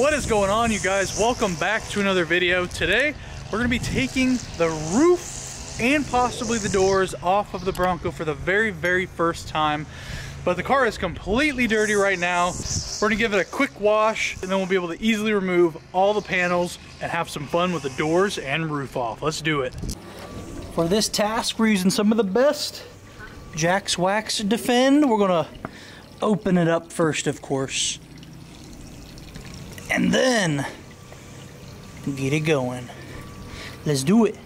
What is going on, you guys? Welcome back to another video. Today we're going to be taking the roof and possibly the doors off of the Bronco for the very first time, but the car is completely dirty right now. We're going to give it a quick wash and then we'll be able to easily remove all the panels and have some fun with the doors and roof off. Let's do it. For this task we're using some of the best Jack's Wax Defend. We're going to open it up first, of course, and then get it going. Let's do it.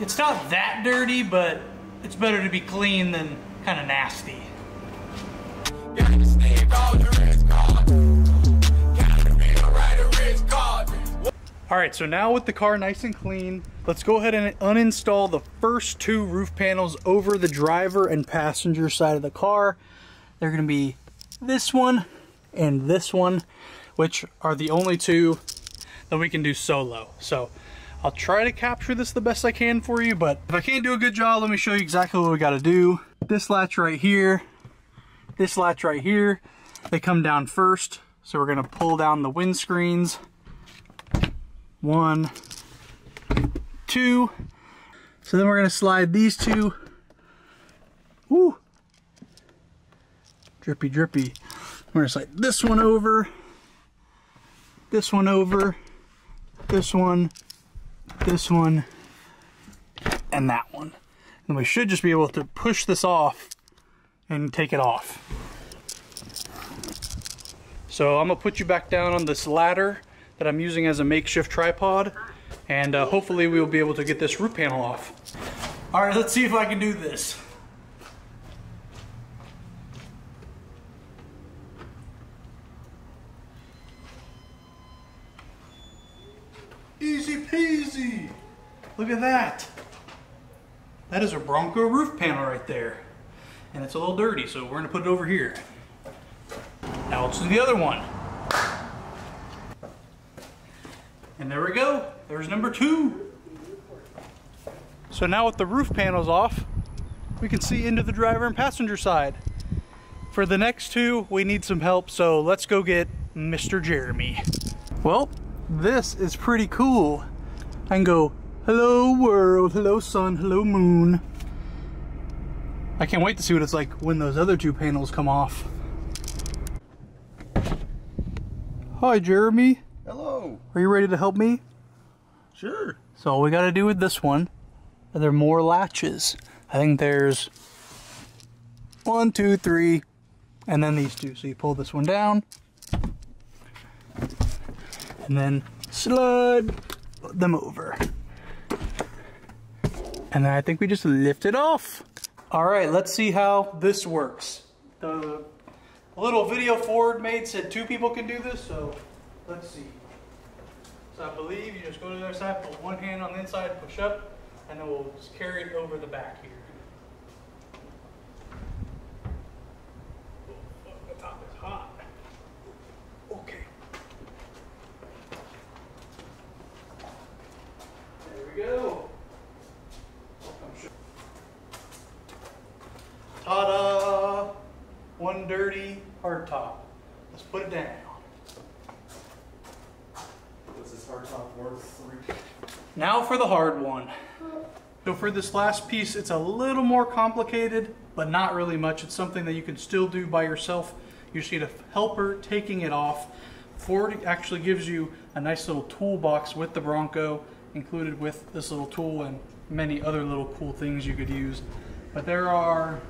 It's not that dirty, but it's better to be clean than kind of nasty. All right, so now with the car nice and clean, let's go ahead and uninstall the first two roof panels over the driver and passenger side of the car. They're gonna be this one and this one, which are the only two that we can do solo. So I'll try to capture this the best I can for you, but if I can't do a good job, let me show you exactly what we gotta do. This latch right here, this latch right here, they come down first. So we're gonna pull down the windscreens. 1, 2. So then we're gonna slide these two. Woo! Drippy, drippy. We're gonna slide this one over, this one over, this one, and that one. And we should just be able to push this off and take it off. So I'm gonna put you back down on this ladder that I'm using as a makeshift tripod, and hopefully we will be able to get this roof panel off. All right, let's see if I can do this. Easy peasy. Look at that. That is a Bronco roof panel right there. And it's a little dirty, so we're gonna put it over here. Now let's do the other one. And there we go, there's number two. So now with the roof panels off, we can see into the driver and passenger side. For the next two, we need some help, so let's go get Mr. Jeremy. Well, this is pretty cool. I can go, hello world, hello sun, hello moon. I can't wait to see what it's like when those other two panels come off. Hi, Jeremy. Hello. Are you ready to help me? Sure. So all we gotta do with this one, are there more latches? I think there's 1, 2, 3, and then these two. So you pull this one down, and then slide them over. And then I think we just lift it off. All right, let's see how this works. The little video Ford made said 2 people can do this, so let's see. So I believe you just go to the other side, put one hand on the inside, push up, and then we'll just carry it over the back here. Oh, the top is hot. Okay. There we go. Ta-da! One dirty hard top. Let's put it down. Now for the hard one. So for this last piece, it's a little more complicated, but not really much. It's something that you can still do by yourself. You just need a helper taking it off. Ford actually gives you a nice little toolbox with the Bronco, included with this little tool and many other little cool things you could use. But there are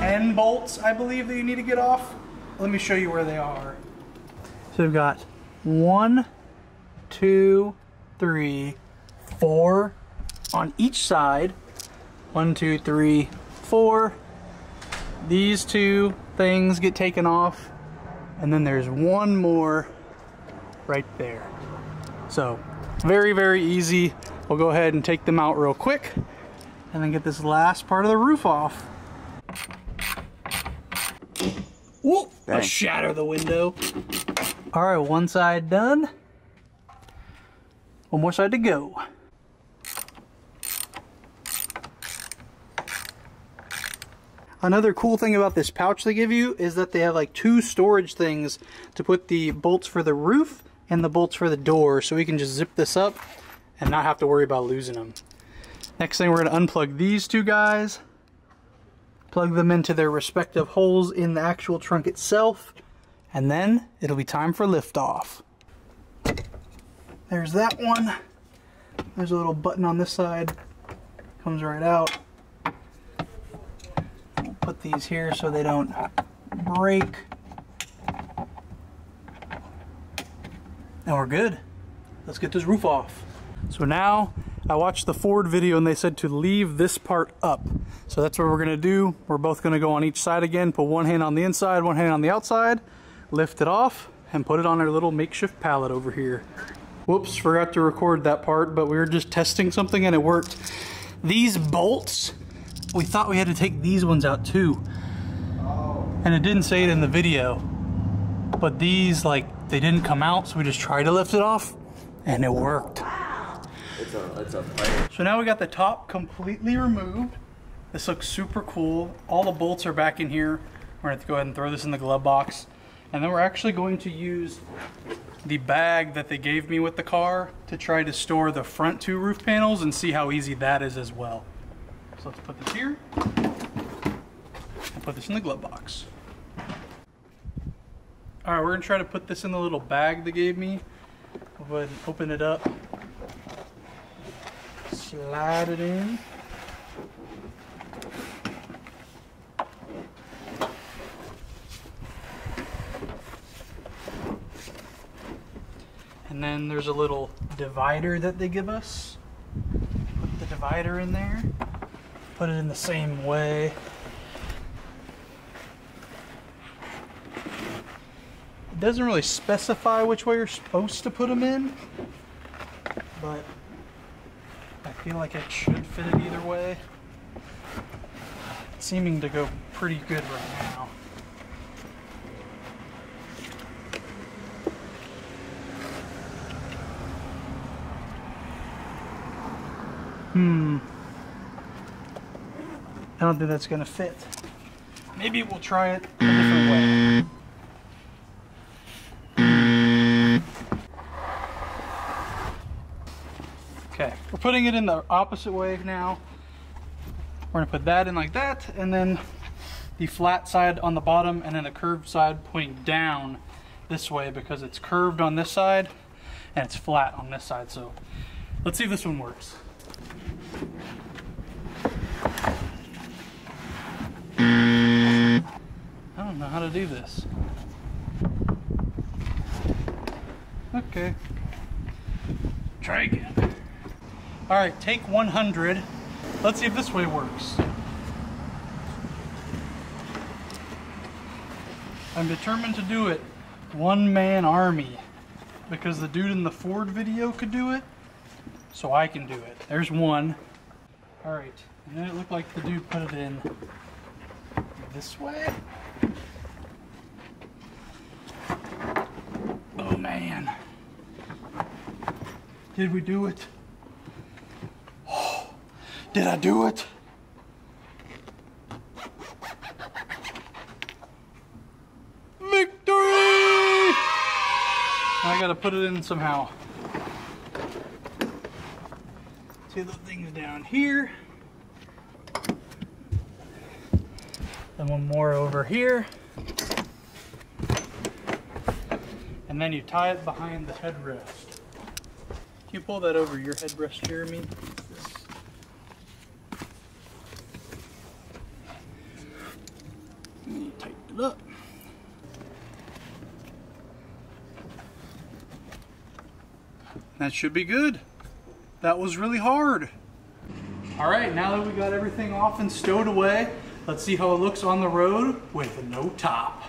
10 bolts, I believe, that you need to get off. Let me show you where they are. So we've got 1, 2, 3, 4 on each side. 1, 2, 3, 4. These two things get taken off. And then there's one more right there. So very easy. We'll go ahead and take them out real quick and then get this last part of the roof off. Whoop, I shatter the window. All right, one side done. One more side to go. Another cool thing about this pouch they give you is that they have like two storage things to put the bolts for the roof and the bolts for the door, so we can just zip this up and not have to worry about losing them. Next thing, we're going to unplug these two guys, plug them into their respective holes in the actual trunk itself, and then it'll be time for liftoff. There's that one. There's a little button on this side, comes right out. Put these here so they don't break, and we're good. Let's get this roof off. So now, I watched the Ford video and they said to leave this part up, so that's what we're gonna do. We're both gonna go on each side again, put one hand on the inside, one hand on the outside, lift it off, and put it on our little makeshift pallet over here. Whoops, forgot to record that part, but we were just testing something and it worked. These bolts, we thought we had to take these ones out too. And it didn't say it in the video, but these, like, they didn't come out, so we just tried to lift it off and it worked. It's a fire. So now we got the top completely removed. This looks super cool. All the bolts are back in here. We're gonna have to go ahead and throw this in the glove box. And then we're actually going to use the bag that they gave me with the car to try to store the front two roof panels and see how easy that is as well. So let's put this here and put this in the glove box. All right, we're gonna try to put this in the little bag they gave me. I'll go ahead and open it up. Slide it in. And then there's a little divider that they give us. Put the divider in there. Put it in the same way. It doesn't really specify which way you're supposed to put them in, but I feel like it should fit it either way. It's seeming to go pretty good right now. I don't think that's gonna fit. Maybe we'll try it a different way. Okay, we're putting it in the opposite way now. We're gonna put that in like that, and then the flat side on the bottom, and then the curved side pointing down this way because it's curved on this side and it's flat on this side. So let's see if this one works. I don't know how to do this. Okay. Try again. All right, take 100. Let's see if this way works. I'm determined to do it one-man army because the dude in the Ford video could do it, so I can do it. There's one. All right, and then it looked like the dude put it in this way. Oh man. Did we do it? Did I do it? Victory! I gotta put it in somehow. Two little things down here. Then one more over here. And then you tie it behind the headrest. Can you pull that over your headrest, Jeremy? Look. That should be good. That was really hard. All right, now that we got everything off and stowed away, let's see how it looks on the road with no top.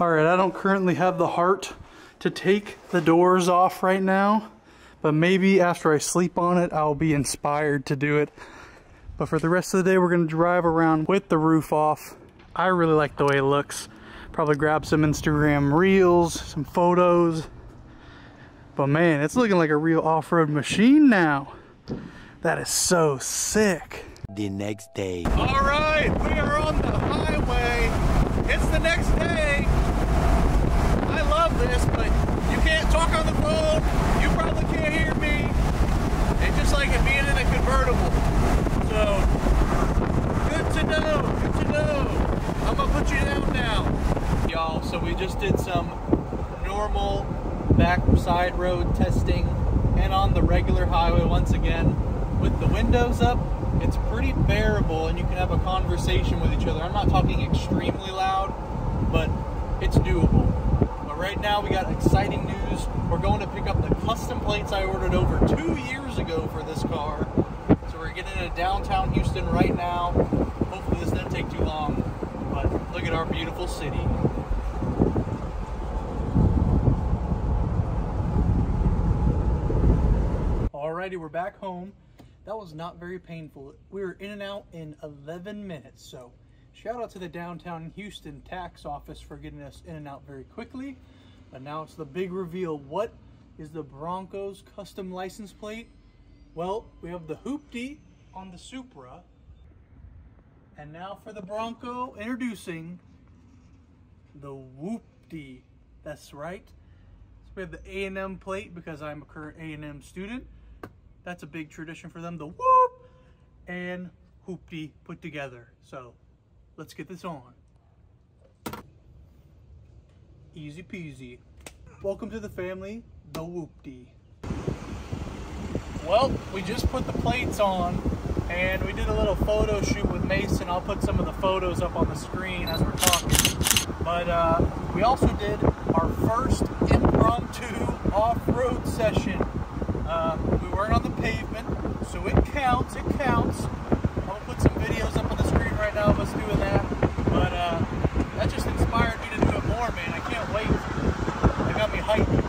All right, I don't currently have the heart to take the doors off right now, but maybe after I sleep on it, I'll be inspired to do it. But for the rest of the day, we're gonna drive around with the roof off. I really like the way it looks. Probably grab some Instagram reels, some photos. But man, it's looking like a real off-road machine now. That is so sick. The next day. All right, we are on the highway. It's the next day. I love this, but you can't talk on the phone. You probably can't hear me. It's just like it being in a convertible. So, good to know, good to know. I'm gonna put you down now. Y'all, so we just did some normal backside road testing and on the regular highway once again. With the windows up, it's pretty bearable and you can have a conversation with each other. I'm not talking extremely loud, but it's doable. But right now we got exciting news. We're going to pick up the custom plates I ordered over 2 years ago for this car. So we're getting into downtown Houston right now. Hopefully this doesn't take too long, but look at our beautiful city. Alrighty, we're back home. That was not very painful. We were in and out in 11 minutes. So shout out to the downtown Houston tax office for getting us in and out very quickly. But now it's the big reveal. What is the Bronco's custom license plate? Well, we have the Hoopty on the Supra. And now for the Bronco, introducing the Whoopty. That's right. So we have the A&M plate because I'm a current A&M student. That's a big tradition for them, the whoop and Hoopty put together. So let's get this on. Easy peasy. Welcome to the family, the Hoopty. Well, we just put the plates on and we did a little photo shoot with Mason. I'll put some of the photos up on the screen as we're talking. But we also did our first impromptu off-road session. We weren't on the pavement, so it counts, it counts. I'm gonna put some videos up on the screen right now of us doing that, but that just inspired me to do it more, man. I can't wait. It got me hyped.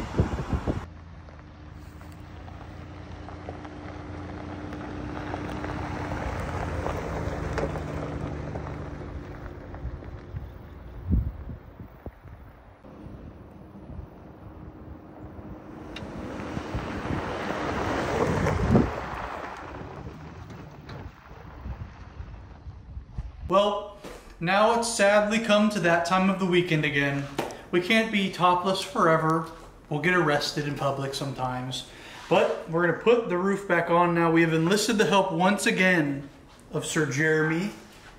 Well, now it's sadly come to that time of the weekend again. We can't be topless forever. We'll get arrested in public sometimes. But we're gonna put the roof back on now. We have enlisted the help once again of Sir Jeremy.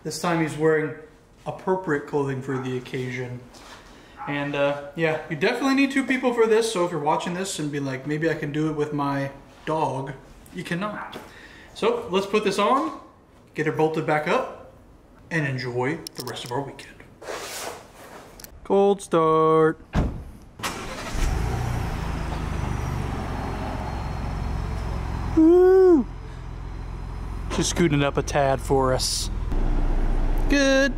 This time he's wearing appropriate clothing for the occasion. And yeah, you definitely need two people for this. So if you're watching this and be like, maybe I can do it with my dog, you cannot. So let's put this on, get her bolted back up, and enjoy the rest of our weekend. Cold start. Woo! Just scooting it up a tad for us. Good.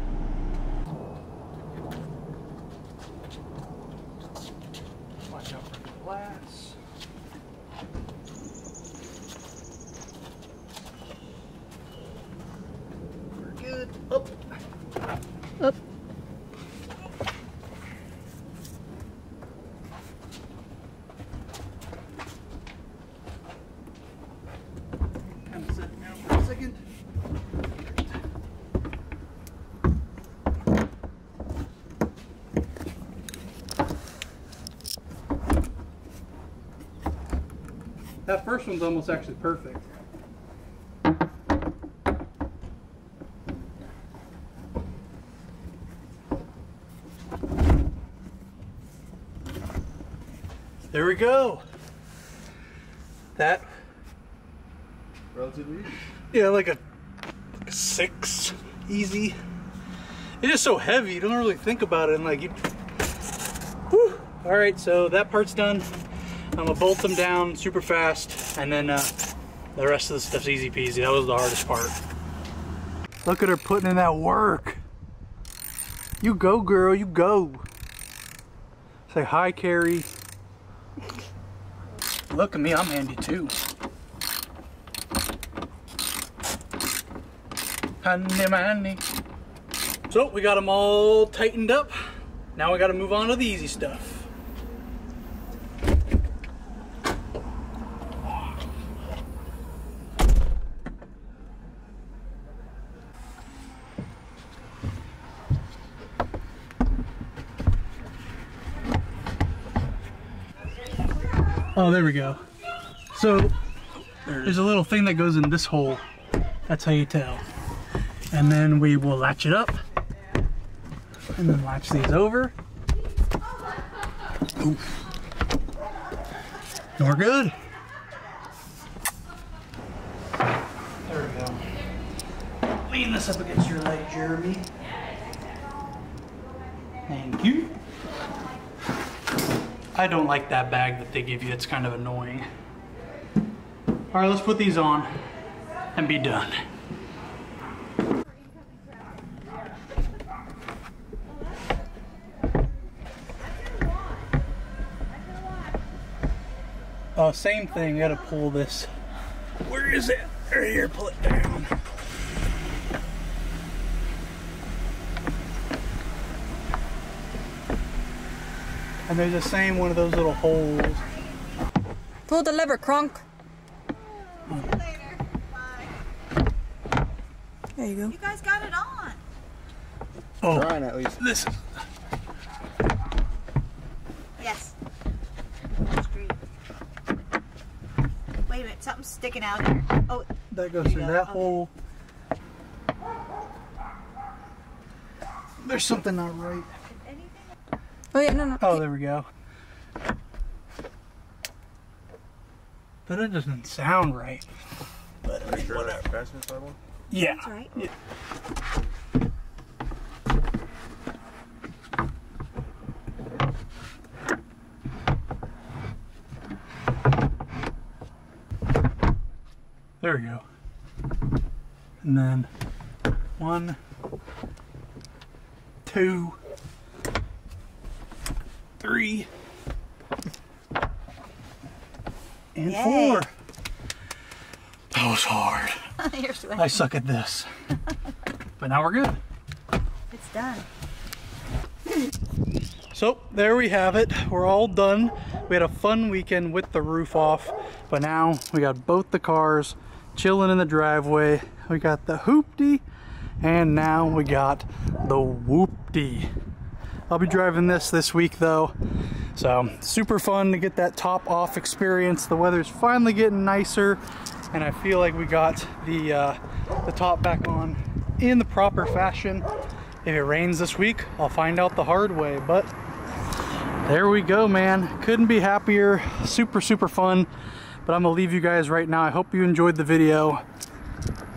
Watch out for the glass. Up, up. Kind of set down for a second. That first one's almost actually perfect. There we go. That relatively easy. Yeah, like a 6 easy. It's just so heavy, you don't really think about it and like you whew. All right, so that part's done. I'm gonna bolt them down super fast and then the rest of the stuff's easy peasy. That was the hardest part. Look at her putting in that work. You go, girl, you go. Say hi, Carrie. Look at me, I'm handy too. Handy mandy. So we got them all tightened up. Now we got to move on to the easy stuff. Oh, there we go. So there's a little thing that goes in this hole. That's how you tell. And then we will latch it up and then latch these over. Oof. And we're good. There we go. Lean this up against your leg, Jeremy. Thank you. I don't like that bag that they give you. It's kind of annoying. All right, let's put these on and be done. Oh, same thing. You gotta pull this. Where is it? Right here, pull it down. And there's the same one of those little holes. Pull the lever, Kronk. There you go. You guys got it on. Oh, trying at least. Listen. Yes. Wait a minute, something's sticking out here. Oh, that goes through that hole. There's something not right. Oh, yeah, no, no. Oh, there we go. But it doesn't sound right. But I mean, sure whatever. Fasteners level? Yeah. That's right. Yeah. There we go. And then 1, 2, 3, and 4. That was hard. You're sweating. I suck at this. But now we're good. It's done. So there we have it. We're all done. We had a fun weekend with the roof off, but now we got both the cars chilling in the driveway. We got the Hoopty, and now we got the Whoopty. I'll be driving this week though, so super fun to get that top off experience. The weather's finally getting nicer, and I feel like we got the top back on in the proper fashion. If it rains this week, I'll find out the hard way, but there we go, man. Couldn't be happier. Super, super fun, but I'm gonna leave you guys right now. I hope you enjoyed the video.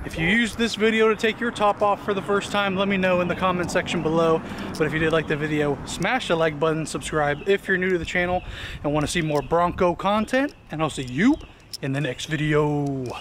If you used this video to take your top off for the first time, let me know in the comment section below. But if you did like the video, smash the like button, subscribe if you're new to the channel and want to see more Bronco content. And I'll see you in the next video.